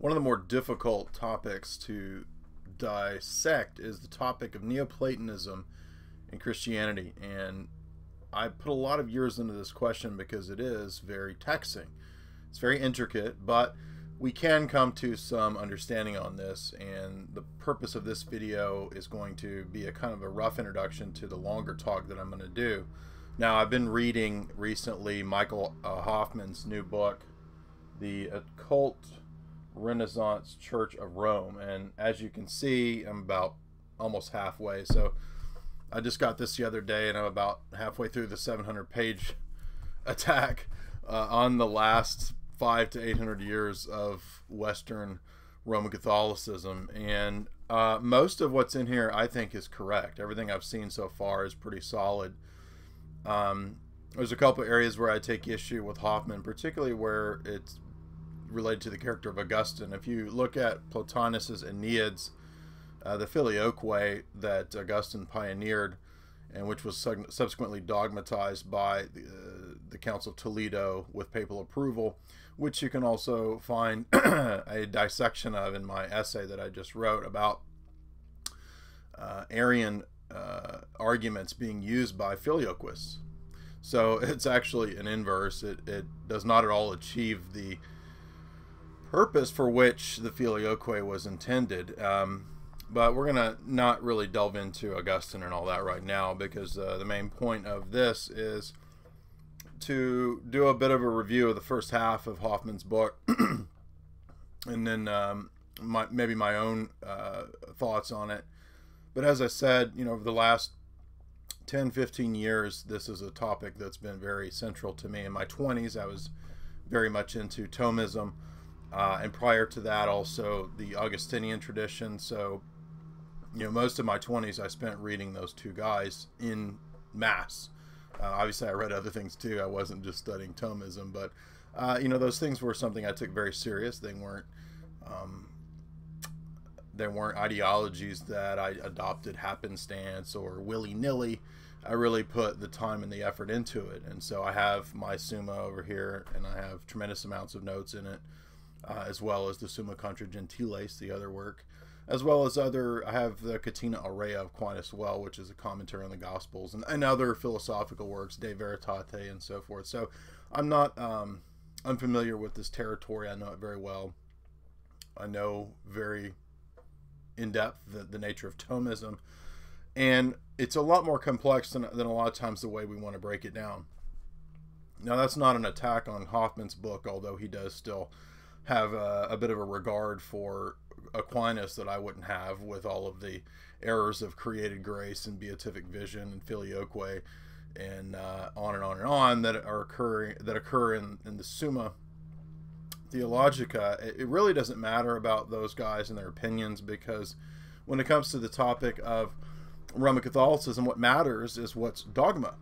One of the more difficult topics to dissect is the topic of Neoplatonism in Christianity, and I put a lot of years into this question because it is very taxing. It's very intricate, but we can come to some understanding on this, and the purpose of this video is going to be a kind of a rough introduction to the longer talk that I'm going to do. Now, I've been reading recently Michael Hoffman's new book, The Occult Renaissance Church of Rome, and as you can see, I'm about almost halfway. So I just got this the other day, and I'm about halfway through the 700-page attack on the last 500 to 800 years of Western Roman Catholicism, and most of what's in here I think is correct. Everything I've seen so far is pretty solid. There's a couple areas where I take issue with Hoffman, particularly where it's related to the character of Augustine. If you look at Plotinus's Enneads, the Filioque that Augustine pioneered and which was subsequently dogmatized by the Council of Toledo with papal approval, which you can also find a dissection of in my essay that I just wrote about Arian arguments being used by Filioquists. So it's actually an inverse. It does not at all achieve the purpose for which the Filioque was intended, but we're gonna not really delve into Augustine and all that right now, because the main point of this is to do a bit of a review of the first half of Hoffman's book and then maybe my own thoughts on it. But as I said, you know, over the last 10-15 years, this is a topic that's been very central to me. In my 20s, I was very much into Thomism, and prior to that also the Augustinian tradition. So, you know, most of my 20s I spent reading those two guys in mass. Obviously I read other things too. I wasn't just studying Thomism, but you know, those things were something I took very serious. They weren't ideologies that I adopted happenstance or willy-nilly. I really put the time and the effort into it, and so I have my Summa over here, and I have tremendous amounts of notes in it, as well as the Summa Contra Gentiles, the other work, as well as other. I have the Katina Aurea of Quintus Well, which is a commentary on the Gospels, and other philosophical works, De Veritate, and so forth. So I'm not unfamiliar with this territory. I know it very well. I know very in depth the nature of Thomism, and it's a lot more complex than a lot of times the way we want to break it down. Now, that's not an attack on Hoffman's book, although he does still have a bit of a regard for Aquinas that I wouldn't have, with all of the errors of created grace and beatific vision and Filioque and on and on and on that are occurring, that occur in the Summa Theologica. It really doesn't matter about those guys and their opinions, because when it comes to the topic of Roman Catholicism, what matters is what's dogma.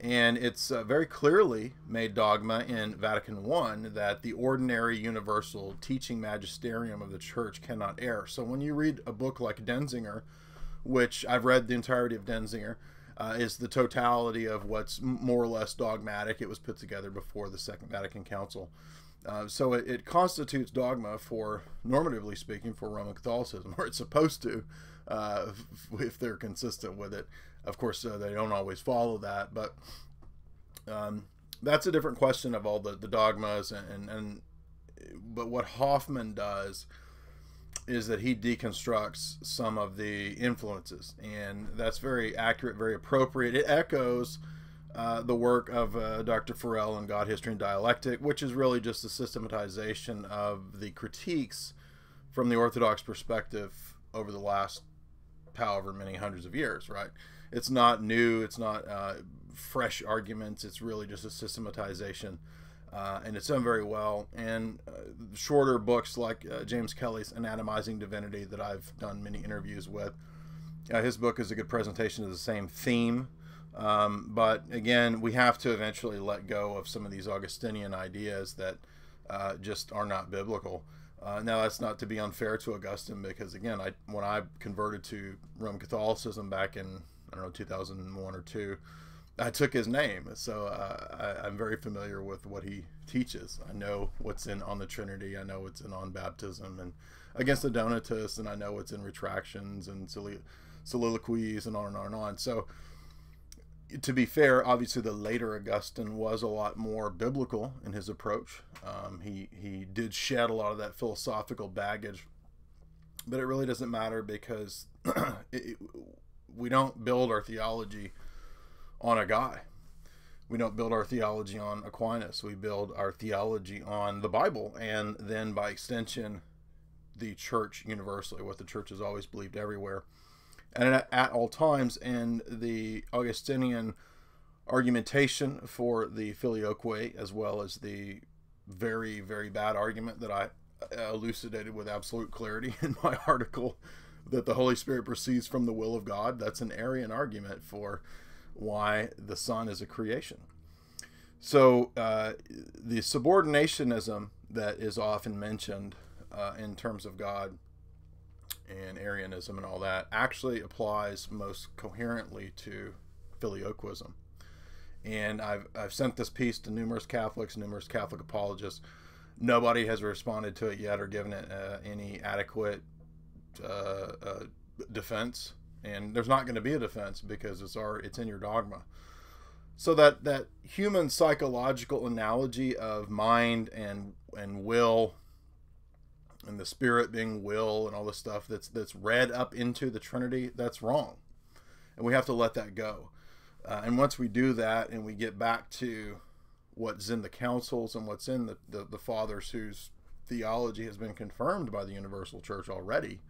And it's very clearly made dogma in Vatican I that the ordinary universal teaching magisterium of the church cannot err. So when you read a book like Denzinger, which I've read the entirety of Denzinger, is the totality of what's more or less dogmatic. It was put together before the Second Vatican Council. So it constitutes dogma for, normatively speaking, for Roman Catholicism, or it's supposed to, if they're consistent with it. Of course, they don't always follow that, but that's a different question of all the dogmas. But what Hoffman does is that he deconstructs some of the influences, and that's very accurate, very appropriate. It echoes the work of Dr. Farrell in God, History, and Dialectic, which is really just the systematization of the critiques from the Orthodox perspective over the last however many hundreds of years, right? It's not new, it's not fresh arguments, it's really just a systematization, and it's done very well. And shorter books like James Kelly's Anatomizing Divinity that I've done many interviews with, his book is a good presentation of the same theme. But again, we have to eventually let go of some of these Augustinian ideas that just are not biblical. Now, that's not to be unfair to Augustine, because again, when I converted to Roman Catholicism back in, I don't know, 2001 or 2, I took his name. So I'm very familiar with what he teaches. I know what's in On the Trinity, I know what's in On Baptism and Against the Donatists, and I know what's in Retractions and Soliloquies and on and on and on. So, to be fair, obviously the later Augustine was a lot more biblical in his approach. He did shed a lot of that philosophical baggage, but it really doesn't matter because we don't build our theology on a guy. We don't build our theology on Aquinas. We build our theology on the Bible, and then by extension, the church universally, what the church has always believed everywhere and at all times. And the Augustinian argumentation for the Filioque, as well as the very, very bad argument that I elucidated with absolute clarity in my article, that the Holy Spirit proceeds from the will of God, that's an Arian argument for why the Son is a creation. So the subordinationism that is often mentioned in terms of God and Arianism and all that actually applies most coherently to Filioquism. And I've sent this piece to numerous Catholics, numerous Catholic apologists. Nobody has responded to it yet or given it any adequate defense. And there's not going to be a defense because it's in your dogma. So that human psychological analogy of mind and will, and the spirit being will and all this stuff that's read up into the Trinity, that's wrong. And we have to let that go. And once we do that and we get back to what's in the councils and what's in the fathers whose theology has been confirmed by the universal church already,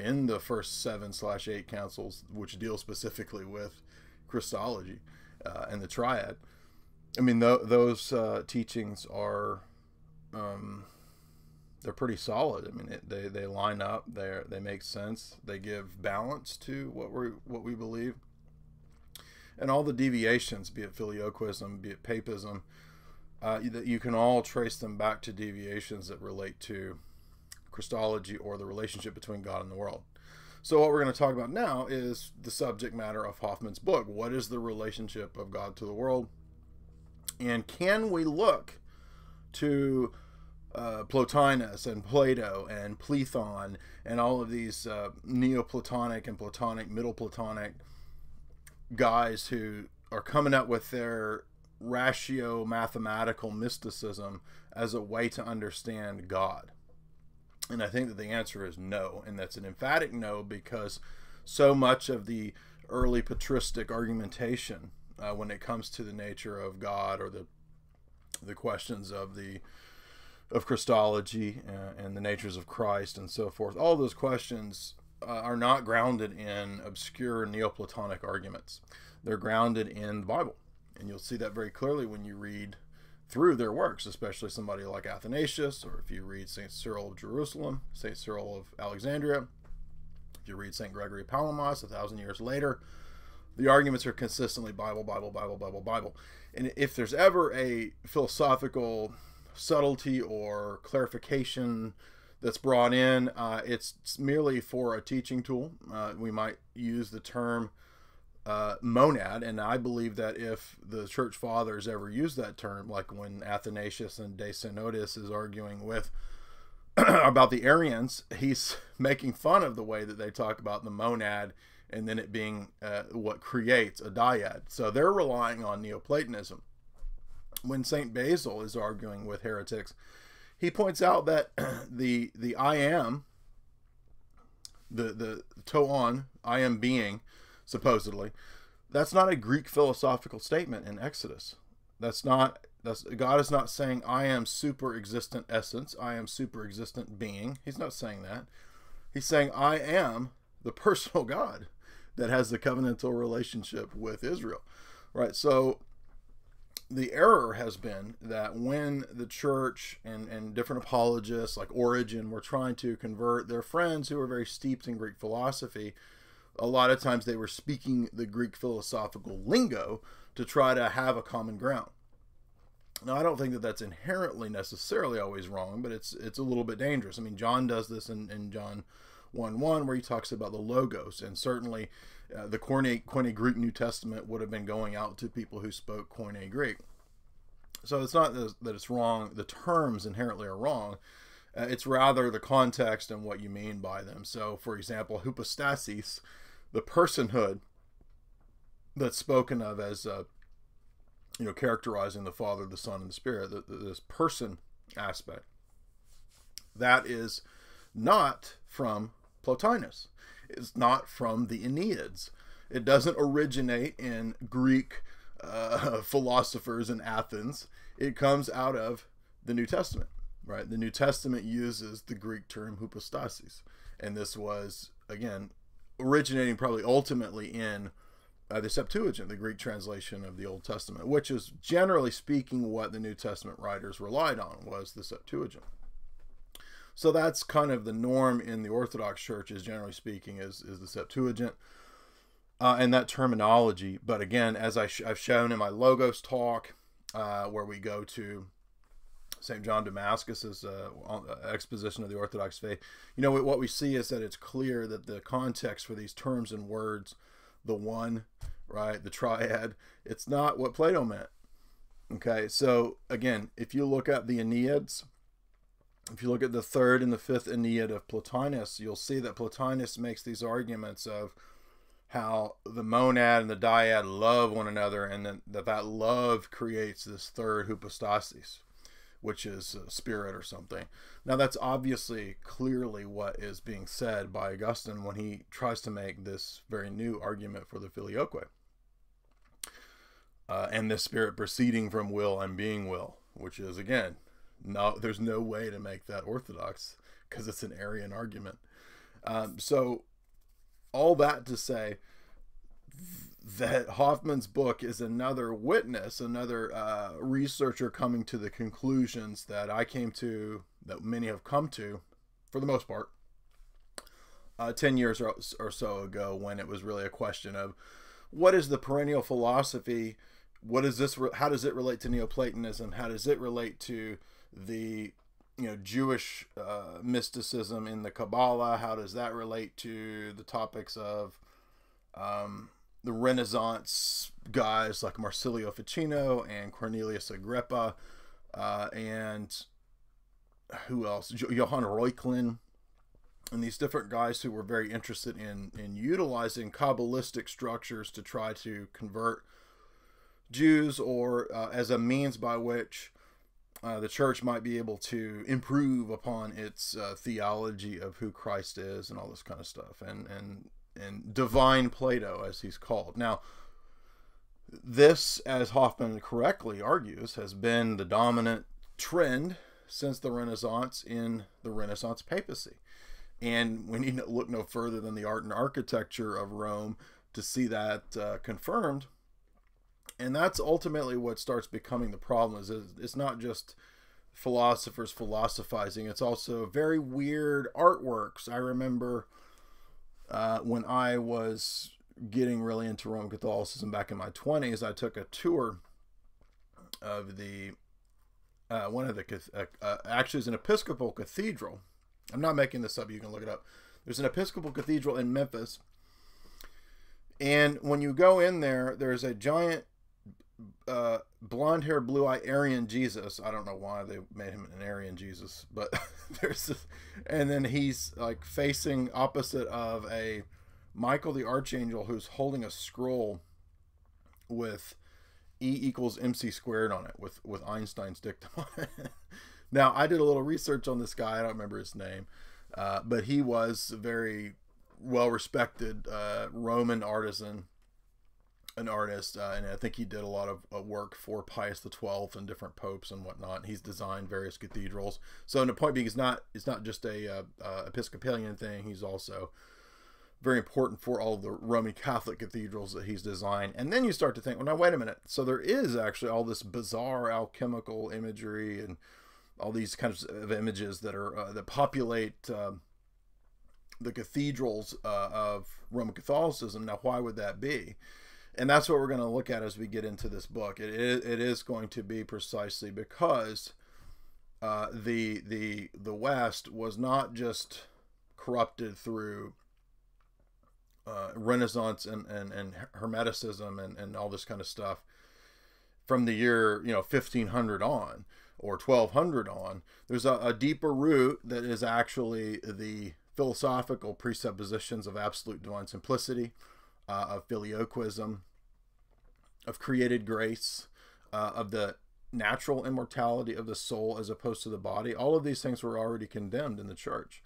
in the first 7/8 councils, which deal specifically with Christology and the triad. I mean, those teachings are, they're pretty solid. I mean, they line up, they make sense, they give balance to what we believe. And all the deviations, be it Filioquism, be it Papism, you can all trace them back to deviations that relate to Christology or the relationship between God and the world. So what we're going to talk about now is the subject matter of Hoffman's book. What is the relationship of God to the world? And can we look to Plotinus and Plato and Plethon and all of these Neoplatonic and Platonic, Middle Platonic guys who are coming up with their ratio mathematical mysticism as a way to understand God? And I think that the answer is no, and that's an emphatic no, because so much of the early patristic argumentation when it comes to the nature of God or the questions of Christology and the natures of Christ and so forth, all those questions are not grounded in obscure Neoplatonic arguments. They're grounded in the Bible, and you'll see that very clearly when you read through their works, especially somebody like Athanasius, or if you read St. Cyril of Jerusalem, St. Cyril of Alexandria, if you read St. Gregory of Palamas 1,000 years later, the arguments are consistently Bible, Bible, Bible, Bible, Bible. And if there's ever a philosophical subtlety or clarification that's brought in, it's merely for a teaching tool. We might use the term monad, and I believe that if the church fathers ever used that term, like when Athanasius and De Synodis is arguing with about the Arians, he's making fun of the way that they talk about the monad and then it being what creates a dyad. So they're relying on Neoplatonism. When St. Basil is arguing with heretics, he points out that the I am, the toon, I am being, supposedly, that's not a Greek philosophical statement in Exodus. God is not saying I am super existent essence, I am super existent being. He's not saying that. He's saying I am the personal God that has the covenantal relationship with Israel, right? So the error has been that when the church and different apologists like Origen were trying to convert their friends who were very steeped in Greek philosophy, a lot of times they were speaking the Greek philosophical lingo to try to have a common ground. Now, I don't think that that's inherently necessarily always wrong, but it's a little bit dangerous. I mean, John does this in John 1:1, where he talks about the Logos, and certainly the Koine Greek New Testament would have been going out to people who spoke Koine Greek. So it's not that it's wrong, the terms inherently are wrong. It's rather the context and what you mean by them. So, for example, hypostasis, the personhood that's spoken of as, you know, characterizing the Father, the Son, and the Spirit, this person aspect, that is not from Plotinus. It's not from the Enneads. It doesn't originate in Greek philosophers in Athens. It comes out of the New Testament. Right, the New Testament uses the Greek term hypostasis, and this was again originating probably ultimately in the Septuagint, the Greek translation of the Old Testament, which is generally speaking what the New Testament writers relied on was the Septuagint. So that's kind of the norm in the Orthodox Church, is generally speaking is the Septuagint and that terminology. But again, as I've shown in my Logos talk, where we go to St. John Damascus's exposition of the Orthodox faith, you know, what we see is that it's clear that the context for these terms and words, the one, right, the triad, it's not what Plato meant. Okay, so again, if you look at the Aeneids, if you look at the 3rd and the 5th Aeneid of Plotinus, you'll see that Plotinus makes these arguments of how the monad and the dyad love one another, and then that love creates this 3rd hypostasis, which is spirit or something. Now that's obviously clearly what is being said by Augustine when he tries to make this very new argument for the Filioque. And this spirit proceeding from will and being will, which is again, no, there's no way to make that orthodox because it's an Arian argument. So all that to say that Hoffman's book is another witness, another researcher coming to the conclusions that I came to, that many have come to, for the most part, 10 years or so ago, when it was really a question of what is the perennial philosophy, what is this, how does it relate to Neoplatonism, how does it relate to the, you know, Jewish mysticism in the Kabbalah, how does that relate to the topics of the Renaissance guys like Marsilio Ficino and Cornelius Agrippa, and who else? Johann Reuchlin, and these different guys who were very interested in utilizing Kabbalistic structures to try to convert Jews, or as a means by which the church might be able to improve upon its theology of who Christ is and all this kind of stuff. And divine Plato, as he's called. Now, this, as Hoffman correctly argues, has been the dominant trend since the Renaissance in the Renaissance papacy. And we need to look no further than the art and architecture of Rome to see that confirmed. And that's ultimately what starts becoming the problem, is it's not just philosophers philosophizing, it's also very weird artworks. I remember when I was getting really into Roman Catholicism back in my 20s, I took a tour of the one of the actually it's an Episcopal cathedral. I'm not making this up, you can look it up. There's an Episcopal cathedral in Memphis, and when you go in there, there's a giant blonde hair, blue eye Arian Jesus. I don't know why they made him an Arian Jesus, but there's this, and then he's like facing opposite of a Michael the Archangel who's holding a scroll with E=mc² on it, with Einstein's dictum on it. Now I did a little research on this guy, I don't remember his name, but he was a very well respected Roman artisan, an artist, and I think he did a lot of work for Pius the 12th and different popes and whatnot. He's designed various cathedrals. So, and the point being, it's not just a Episcopalian thing. He's also very important for all the Roman Catholic cathedrals that he's designed. And then you start to think, well, now wait a minute. So there is actually all this bizarre alchemical imagery and all these kinds of images that are that populate the cathedrals of Roman Catholicism. Now, why would that be? And that's what we're going to look at as we get into this book. It is going to be precisely because the West was not just corrupted through Renaissance and Hermeticism and all this kind of stuff from the year 1500 on or 1200 on. There's a deeper root that is actually the philosophical presuppositions of absolute divine simplicity, of filioquism, of created grace, of the natural immortality of the soul as opposed to the body. All of these things were already condemned in the church.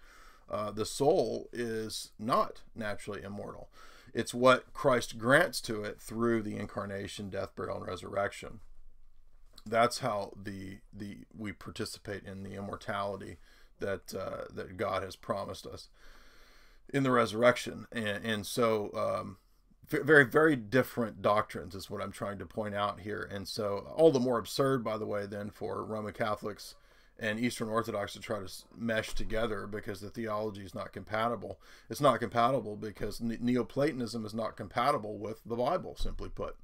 The soul is not naturally immortal. It's what Christ grants to it through the incarnation, death, burial, and resurrection. That's how we participate in the immortality that that God has promised us in the resurrection. And so very, very different doctrines is what I'm trying to point out here. And so all the more absurd, by the way, then for Roman Catholics and Eastern Orthodox to try to mesh together, because the theology is not compatible. It's not compatible because Neoplatonism is not compatible with the Bible, simply put.